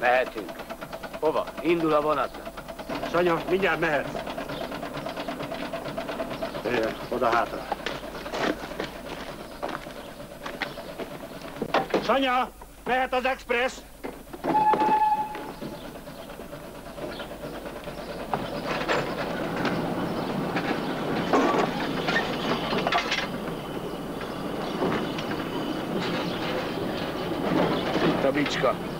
Mehetünk. Hova? Indul a vonatra. Sanya, mindjárt mehetsz. Jöjjön, oda hátra. Sanya, mehet az express. Itt a bicska.